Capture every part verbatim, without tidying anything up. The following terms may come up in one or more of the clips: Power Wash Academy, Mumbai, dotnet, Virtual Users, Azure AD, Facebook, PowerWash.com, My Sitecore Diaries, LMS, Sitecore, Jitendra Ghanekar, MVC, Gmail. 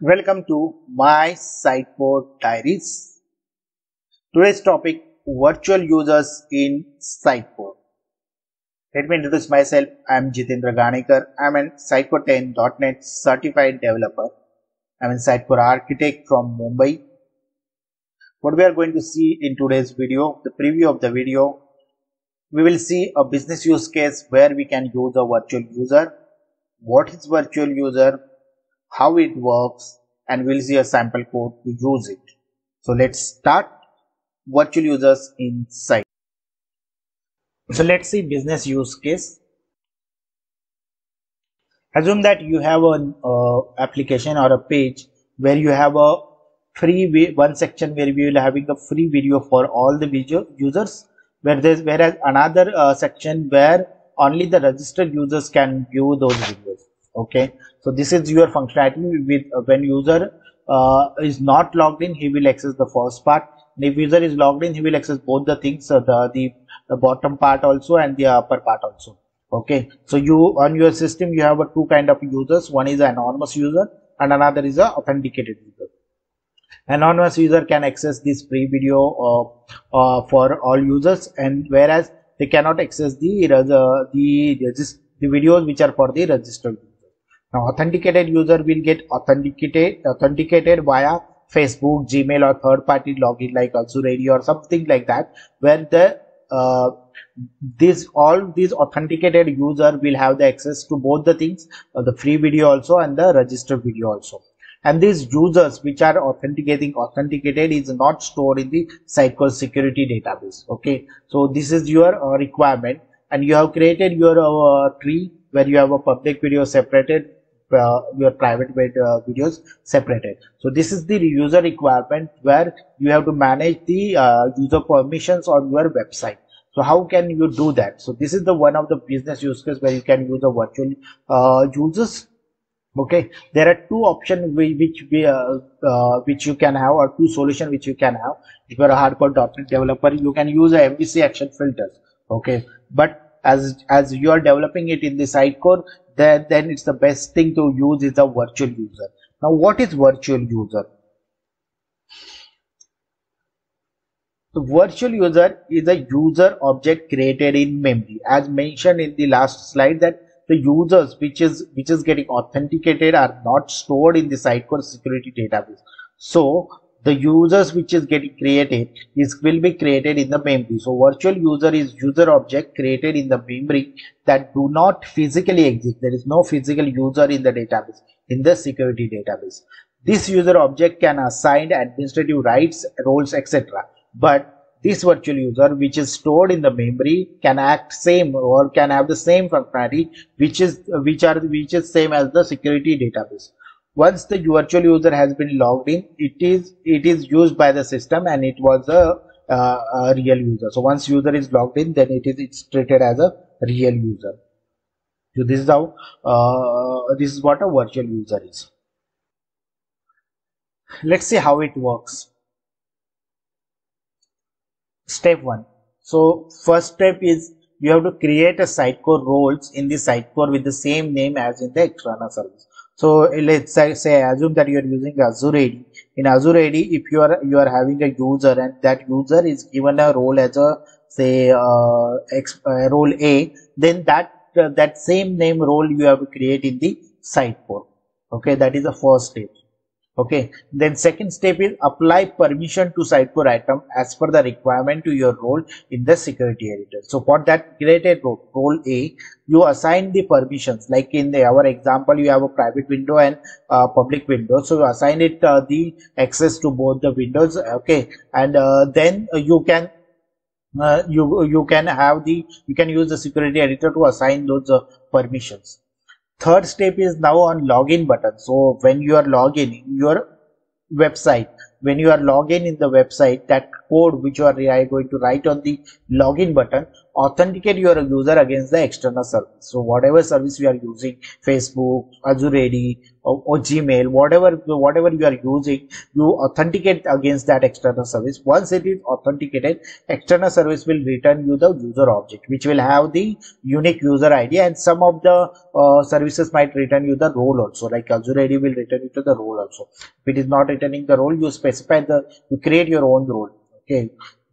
Welcome to My Sitecore Diaries. Today's topic, Virtual Users in Sitecore. Let me introduce myself. I am Jitendra Ghanekar. I am a Sitecore ten dot net certified developer. I am a Sitecore architect from Mumbai. What we are going to see in today's video, the preview of the video, we will see a business use case where we can use a virtual user. What is virtual user? How it works, and we'll see a sample code to use it. So let's start virtual users in Sitecore. So let's see business use case. Assume that you have an uh, application or a page where you have a free one section where we will having a free video for all the visual users, where there's whereas another uh, section where only the registered users can view those videos. Okay, so this is your functionality with uh, when user uh, is not logged in, he will access the first part, and if user is logged in, he will access both the things, so the, the the bottom part also and the upper part also. Okay, so you on your system you have a two kind of users. One is an anonymous user and another is a authenticated user. Anonymous user can access this free video uh, uh, for all users, and whereas they cannot access the uh, the the videos which are for the registered. Now, authenticated user will get authenticated authenticated via Facebook, Gmail, or third-party login like Azure A D or something like that, where the uh, this all these authenticated user will have the access to both the things, uh, the free video also and the registered video also. And these users which are authenticating authenticated is not stored in the Sitecore security database. Okay, so this is your uh, requirement, and you have created your uh, tree where you have a public video separated. Uh, your private uh, videos separated. So this is the user requirement where you have to manage the uh, user permissions on your website. So how can you do that? So this is the one of the business use case where you can use the virtual uh, users. Okay, there are two options which we, uh, uh, which you can have, or two solutions which you can have. If you are a hardcore dot net developer, you can use a M V C action filters. Okay, but As, as you are developing it in the Sitecore, then, then it's the best thing to use is a virtual user. Now, what is virtual user? The virtual user is a user object created in memory. As mentioned in the last slide, that the users which is which is getting authenticated are not stored in the Sitecore security database. So the users which is getting created is will be created in the memory. So virtual user is user object created in the memory that do not physically exist. There is no physical user in the database, in the security database. This user object can assign administrative rights, roles, et cetera. But this virtual user which is stored in the memory can act same or can have the same functionality which is which are which is same as the security database. Once the virtual user has been logged in, it is it is used by the system, and it was a, uh, a real user. So once user is logged in, then it is it's treated as a real user. So this is how uh, this is what a virtual user is. Let's see how it works. Step one. So first step is you have to create a Sitecore roles in the Sitecore with the same name as in the external service. So let's say, say assume that you are using Azure A D. In Azure A D, if you are you are having a user and that user is given a role as a say uh, ex, uh, role A, then that uh, that same name role you have to create in the Sitecore. Okay, that is the first step. Okay, then second step is apply permission to Sitecore item as per the requirement to your role in the security editor. So for that created role, role A, you assign the permissions. Like in the, our example, you have a private window and uh, public window. So you assign it uh, the access to both the windows. Okay, and uh, then you can uh, you you can have the you can use the security editor to assign those uh, permissions. Third step is now on login button. So when you are logging in your website, when you are logged in in the website, that code which you are going to write on the login button, authenticate your user against the external service. So whatever service you are using, Facebook, Azure A D, or, or Gmail, whatever whatever you are using, you authenticate against that external service. Once it is authenticated, external service will return you the user object, which will have the unique user I D, and some of the uh, services might return you the role also, like Azure A D will return you to the role also. If it is not returning the role, you specify the, you create your own role. Okay.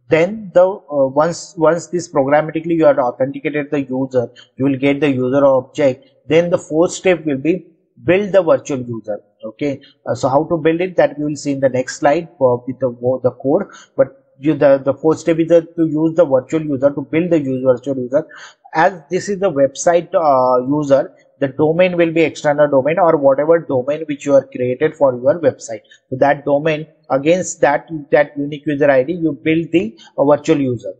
Then the uh, once once this programmatically you have authenticated the user, you will get the user object. Then the fourth step will be build the virtual user. Okay, uh, so how to build it, that we will see in the next slide for with the the code. But you the the fourth step is to use the virtual user to build the user virtual user. As this is the website uh, user, the domain will be external domain or whatever domain which you are created for your website. So that domain, against that that unique user I D, you build the uh, virtual user.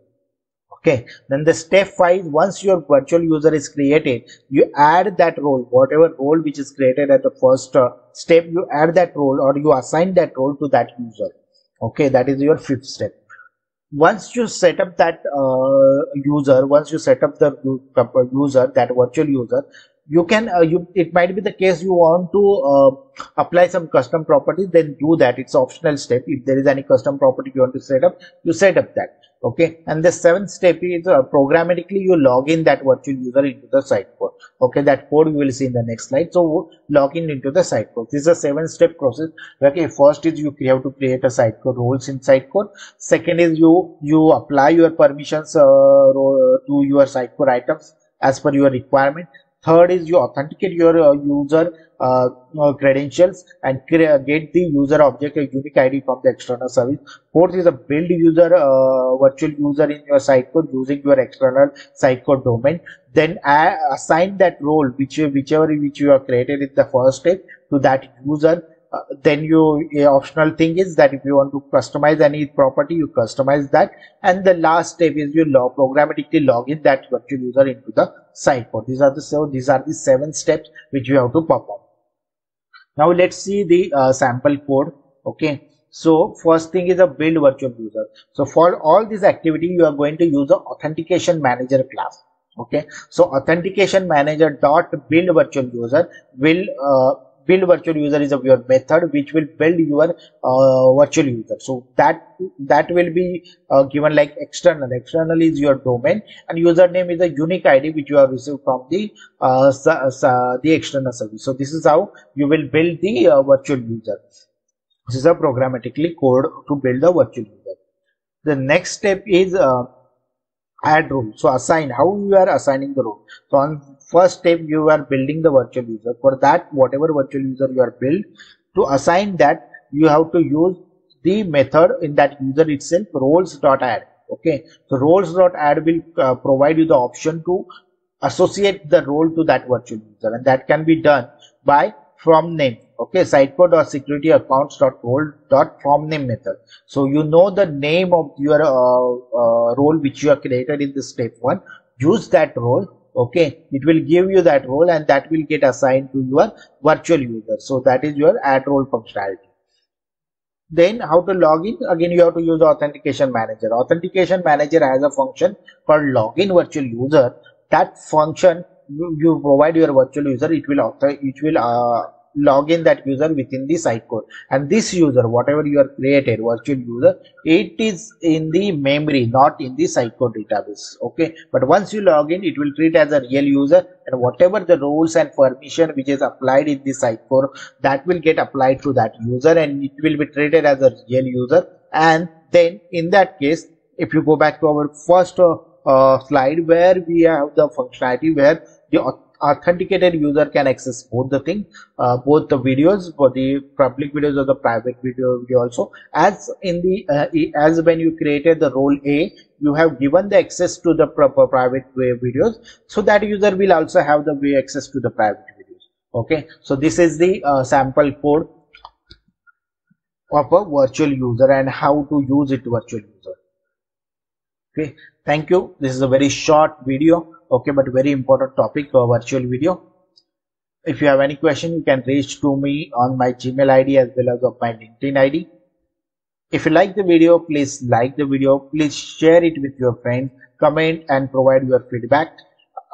Okay, then the step five, once your virtual user is created, you add that role, whatever role which is created at the first uh, step, you add that role or you assign that role to that user. Okay, that is your fifth step. Once you set up that uh, user, once you set up the user, that virtual user, you can uh, you it might be the case you want to uh, apply some custom property, then do that. It's optional step. If there is any custom property you want to set up, you set up that. Okay, and the seventh step is uh, programmatically you log in that virtual user into the Sitecore. Okay, that code we will see in the next slide. So log in into the Sitecore. This is a seven step process. Okay, first is you have to create a Sitecore roles in Sitecore. Second is you you apply your permissions uh, to your Sitecore items as per your requirement. Third is you authenticate your uh, user uh, credentials and get the user object, a unique I D from the external service. Fourth is a build user, uh, virtual user in your Sitecore using your external Sitecore domain. Then uh, assign that role, which whichever which you have created in the first step, to that user. Uh, then you uh, optional thing is that if you want to customize any property, you customize that. And the last step is you log programmatically log in that virtual user into the Sitecore. These are the so these are the seven steps which you have to perform. Now let's see the uh, sample code. Okay, so first thing is a build virtual user. So for all this activity, you are going to use the authentication manager class. Okay, so authentication manager dot build virtual user will uh, build virtual user is of your method which will build your uh, virtual user. So that that will be uh, given like external. External is your domain and username is a unique I D which you have received from the uh, the external service. So this is how you will build the uh, virtual user. This is a programmatically code to build the virtual user. The next step is uh, add role. So assign, how you are assigning the role. So on first step you are building the virtual user. For that, whatever virtual user you are build, to assign that you have to use the method in that user itself, roles.add. Okay, so roles.add will uh, provide you the option to associate the role to that virtual user, and that can be done by from name. Okay, sitecore.securityaccounts.role.fromName method. So you know the name of your uh, uh, role which you have created in this step one, use that role. Okay, it will give you that role and that will get assigned to your virtual user. So that is your add role functionality. Then how to log in, again you have to use the authentication manager. Authentication manager has a function called login virtual user. That function, you, you provide your virtual user, it will author it will uh, log in that user within the Sitecore, and this user, whatever you are created virtual user, it is in the memory, not in the Sitecore database. Okay, but once you log in, it will treat as a real user, and whatever the roles and permission which is applied in the Sitecore, that will get applied to that user and it will be treated as a real user. And then in that case, if you go back to our first uh, uh, slide where we have the functionality where the authenticated user can access both the thing, uh, both the videos, for the public videos or the private video, video also. As in the uh, as when you created the role A, you have given the access to the proper private videos, so that user will also have the way access to the private videos. Okay, so this is the uh, sample code of a virtual user and how to use it virtual user. Okay, thank you. This is a very short video. Okay, but very important topic for virtual video. If you have any question, you can reach to me on my Gmail I D as well as of my LinkedIn I D. If you like the video, please like the video, please share it with your friends, comment and provide your feedback.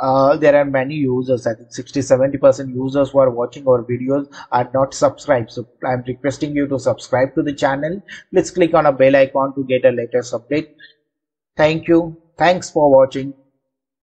Uh, there are many users, I think sixty to seventy percent users who are watching our videos are not subscribed. So I'm requesting you to subscribe to the channel. Please click on a bell icon to get a latest update. Thank you. Thanks for watching.